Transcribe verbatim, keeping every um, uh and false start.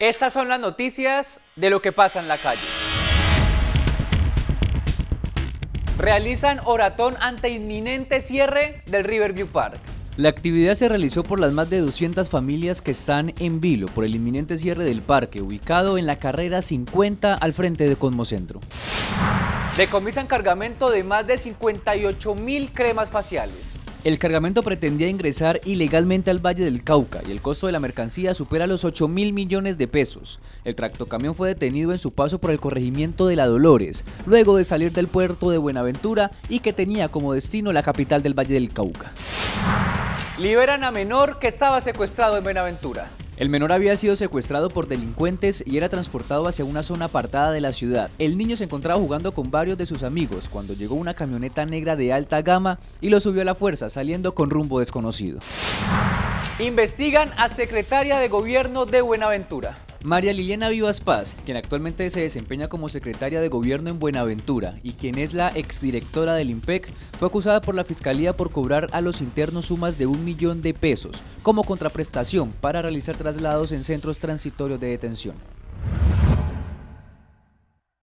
Estas son las noticias de lo que pasa en la calle. Realizan oratón ante inminente cierre del Riverview Park. La actividad se realizó por las más de doscientas familias que están en vilo por el inminente cierre del parque, ubicado en la carrera cincuenta al frente de Cosmocentro. Decomisan cargamento de más de cincuenta y ocho mil cremas faciales. El cargamento pretendía ingresar ilegalmente al Valle del Cauca y el costo de la mercancía supera los ocho mil millones de pesos. El tractocamión fue detenido en su paso por el corregimiento de La Dolores, luego de salir del puerto de Buenaventura y que tenía como destino la capital del Valle del Cauca. Liberan a menor que estaba secuestrado en Buenaventura. El menor había sido secuestrado por delincuentes y era transportado hacia una zona apartada de la ciudad. El niño se encontraba jugando con varios de sus amigos cuando llegó una camioneta negra de alta gama y lo subió a la fuerza, saliendo con rumbo desconocido. Investigan a secretaria de Gobierno de Buenaventura. María Liliana Vivas Paz, quien actualmente se desempeña como secretaria de Gobierno en Buenaventura y quien es la exdirectora del INPEC, fue acusada por la Fiscalía por cobrar a los internos sumas de un millón de pesos como contraprestación para realizar traslados en centros transitorios de detención.